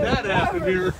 that happened here.